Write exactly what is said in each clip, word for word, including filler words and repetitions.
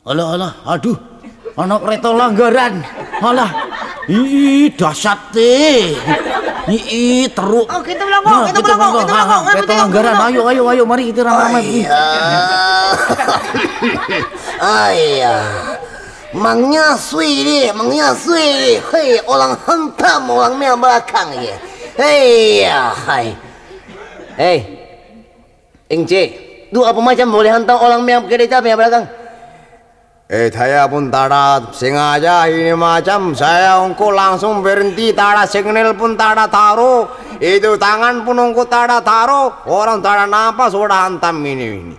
Alah alah, aduh, anak kereta langgaran. Alah, ih dahsyat teh. Ih teruk. Oh, kita melongo, kita melongo, kita melongo. Kereta langgaran, ayo ayo ayo, mari kita ramai-ramai. Oh iya. Mangnya sui ni, mangnya sui ni. Hei, orang hentam, orang yang belakang ye. Hei ya, hai. Hei, Engce, tu apa macam boleh hentam orang yang kereta yang belakang? Eh, saya pun tidak sengaja ini macam saya ongko langsung berhenti, tidak signal pun tidak taruh, itu tangan pun ongko tidak taruh, orang tidak nampak sudah hantam ini ini.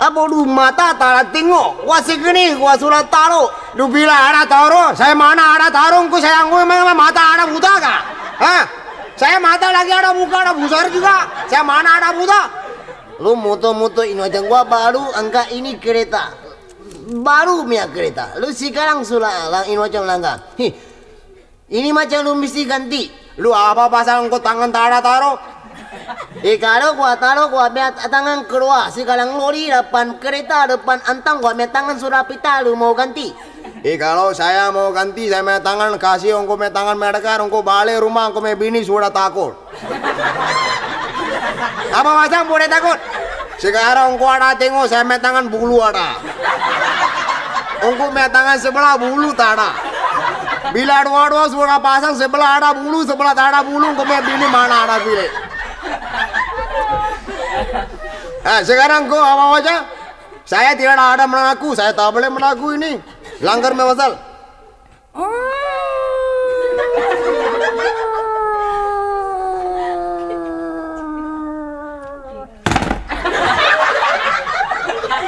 Apa lu mata tak tengok? Wah segini, wah surat taruh. Lu bila ada taruh, saya mana ada taruh? Ku saya anggur memang mata ada buta kah? Hah? Saya mata lagi ada muka ada besar juga. Saya mana ada buta? Lu moto-moto ini macam gua baru angka ini kereta, baru punya kereta. Lu sekarang sulah lang ini macam langka. Hi, ini macam lu mesti ganti. Lu apa pasal kau tangan tak ada taruh? Ikalau gua taruh gua biar tangan keluar. Sekarang lori depan kereta depan antang gua biar tangan sudah pita. Lu mau ganti? Ikalau saya mau ganti saya biar tangan kasih ongko biar tangan mereka ongko balik rumah ongko biar bini sudah takut. Apa macam boleh takut? Sekarang ongko ada tengok saya biar tangan bulu ada. Ongko biar tangan sebelah bulu tak ada. Bila dua-dua sudah pasang sebelah ada bulu sebelah tak ada bulu ongko biar bini mana ada bini. Eh, sekarang kau apa saja? Saya tidak ada mengaku, saya tak boleh mengaku ini. Langgar mewasal.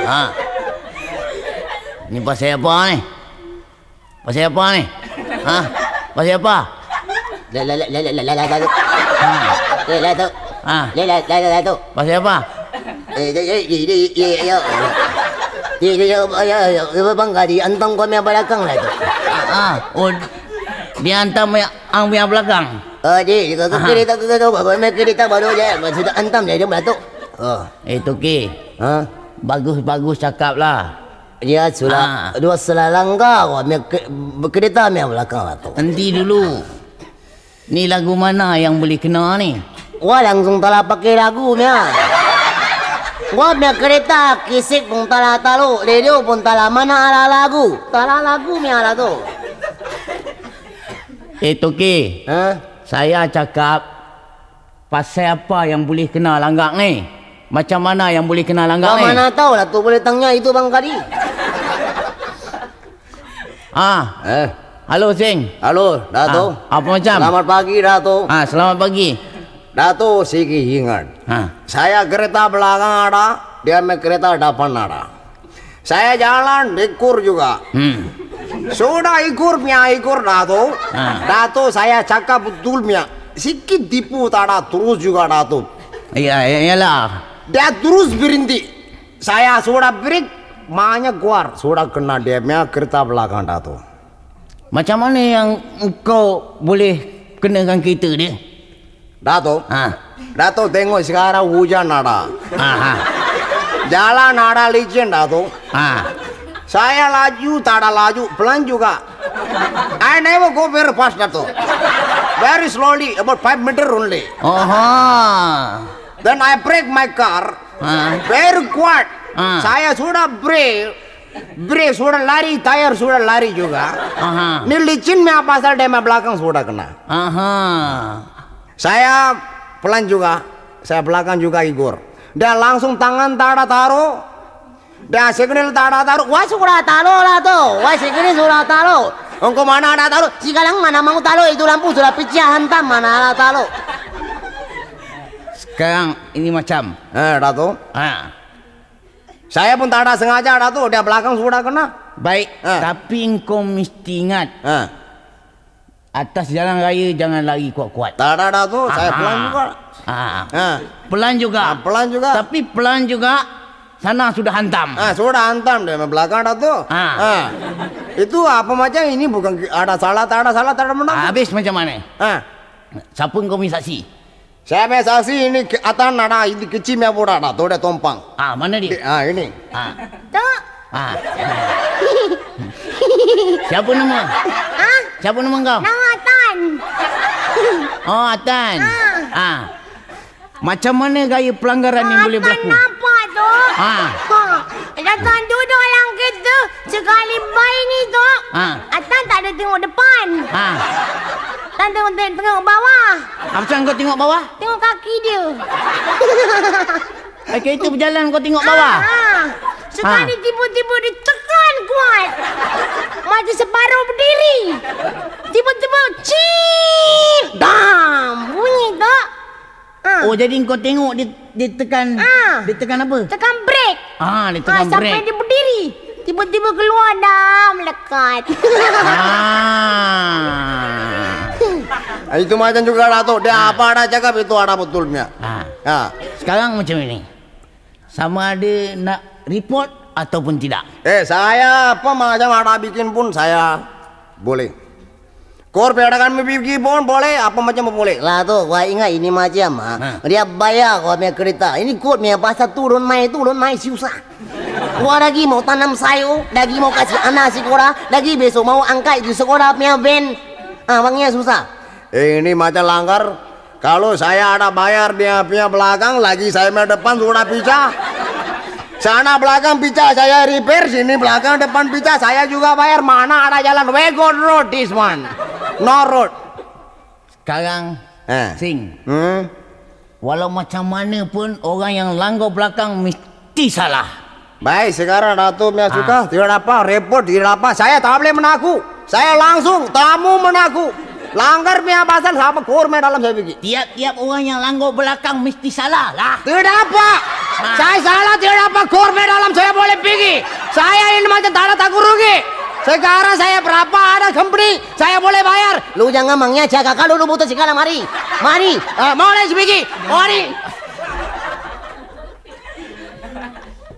Ah, ini pasal apa ni? Pasal apa ni? Ah, pasal apa? La la la la la la la la tu. La la tu. Ah, la la la la tu. Pasal apa? Eh, dia dia dia dia dia dia dia dia dia bangga dia hantam kau yang belakang lah tu. Ah, oh dia hantam yang yang belakang. Oh dia dia kereta kereta baru kereta baru je sudah hantam dia dia beratuk. Oh, eh Tuki, ah bagus bagus cakap lah. Dia sudah dua selalang kau kereta yang belakang lah tu. Nanti dulu, ni lagu mana yang boleh kena ni? Wah langsung telah pakai lagu nya. Gua punya kereta kisik pun tak lah taruh, radio pun tak lah mana ala lagu, tak lah lagu ni ala tu. Eh Tuki, saya cakap pasal apa yang boleh kena langgak ni? Macam mana yang boleh kena langgak ni? Gua mana tahu lah tu boleh tanya itu bang Kadi. Ah, eh, halo Sing. Halo, Dato. Apa macam? Selamat pagi Dato. Ah, selamat pagi. Dato sikit ingat. Saya kereta belakang ada, dia me kereta depan ada. Saya jalan dikur juga. Sudah ikur mia ikur Dato. Dato saya cakap betul mia. Sikit tipu tada terus juga Dato. Iya, iya lah. Dia terus berhenti. Saya sudah break, makanya keluar. Sudah kena dia mia kereta belakang Dato. Macam mana yang kau boleh kenakan kita dia? Dato, Dato tengok sekarang hujan ada, jalan ada licin Dato. Saya laju, tak ada laju, pelan juga. I never go very fast Dato, very slowly, about five meter only. Then I brake my car, very quiet. Saya sudah brake, brake sudah lari, tayar sudah lari juga. Ni licin ni apa sahaja dia belakang sudah kena. Saya pelan juga, saya belakang juga Igor. Dia langsung tangan tak ada taruh, dia signal tak ada taruh. Wah sudah taruh lah tu, wah signal sudah taruh. Engkau mana ada taruh? Sekarang mana mau taruh itu lampu sudah pecah hantam mana ada taruh. Sekarang ini macam, eh Dato, ah, saya pun tak ada sengaja Dato, dia belakang sudah kena. Baik, tapi engkau mesti ingat. Atas jalan raya jangan lari kuat-kuat. Tak ada tu, saya pelan juga. Pelan juga. Pelan juga. Tapi pelan juga, sana sudah hantam. Sudah hantam deh, belakang ada tu. Itu apa macam ini bukan ada salah, tak ada salah, tak ada benar. Habis macam mana? Siapa kau punya saksi? Saya punya saksi ini atas ada, ini kecil punya bodoh ada, tu dia tompang. Ah, mana dia? Ah, ini. Tak. Ah. Siapa nama? Ha? Siapa nama kau? Nama Tan. Oh, Tan. Ha. Ha. Macam mana gaya pelanggaran ha, yang boleh berlaku? Apa tu? Ha. Ha. Atan duduk dalam kereta sekali bayi ni tu. Ha. Atan tak ada tengok depan. Ha. Tan tengok, tengok bawah. Macam kau tengok bawah? Tengok kaki dia. Eh, kereta berjalan kau tengok bawah? Ha. Sekali ha. Tiba-tiba ditekan kuat. Macam separuh berdiri. Tiba-tiba ciiiip. Dam. Bunyi tak? Ha. Oh, jadi kau tengok dia, dia tekan. Ha. Dia tekan apa? Tekan brek. Ah, dia tekan ha, brek. Sampai dia berdiri. Tiba-tiba keluar dah melekat. Ha. Itu macam juga lah tu. Dia ha. Apa ada cakap itu ada betulnya. Ha. Ha. Sekarang macam ini. Sama ada nak report ataupun tidak. Eh, saya apa macam ada bikin pun saya boleh. Kor pedagang bikin pun boleh, apa macam boleh. Lah tu, saya ingat ini macam ha. Dia bayar kau punya kereta. Ini kor punya pasal turun mai turun mai susah. Kau lagi mau tanam sayur, lagi mau kasih anak sekolah, lagi besok mau angkat di sekolah punya van. Ah, bangnya susah. Eh, ini macam langgar. Kalau saya ada bayar dia punya belakang, lagi saya punya depan sudah pisah. Sana belakang pica saya repair, sini belakang depan pica saya juga bayar. Mana ada jalan Wego road this one, no road. Sekarang, eh. Sing, hmm? Walau macam mana pun orang yang langgar belakang mesti salah. Baik, sekarang Dato' punya suka, ha. Tidak apa, report, tidak apa. Saya tak boleh menaku, saya langsung tamu menaku. Langgar punya pasal sama kor main dalam saya pergi. Tiap-tiap orang yang langgar belakang mesti salah lah. Tidak apa. Ha. Saya salah tidak apa kor main dalam saya boleh pergi. Saya ini macam tanah tak rugi. Sekarang saya berapa ada company saya boleh bayar. Lu jangan mangnya jaga kalau lu butuh segala mari. Mari. Uh, mau lagi pergi. Mari.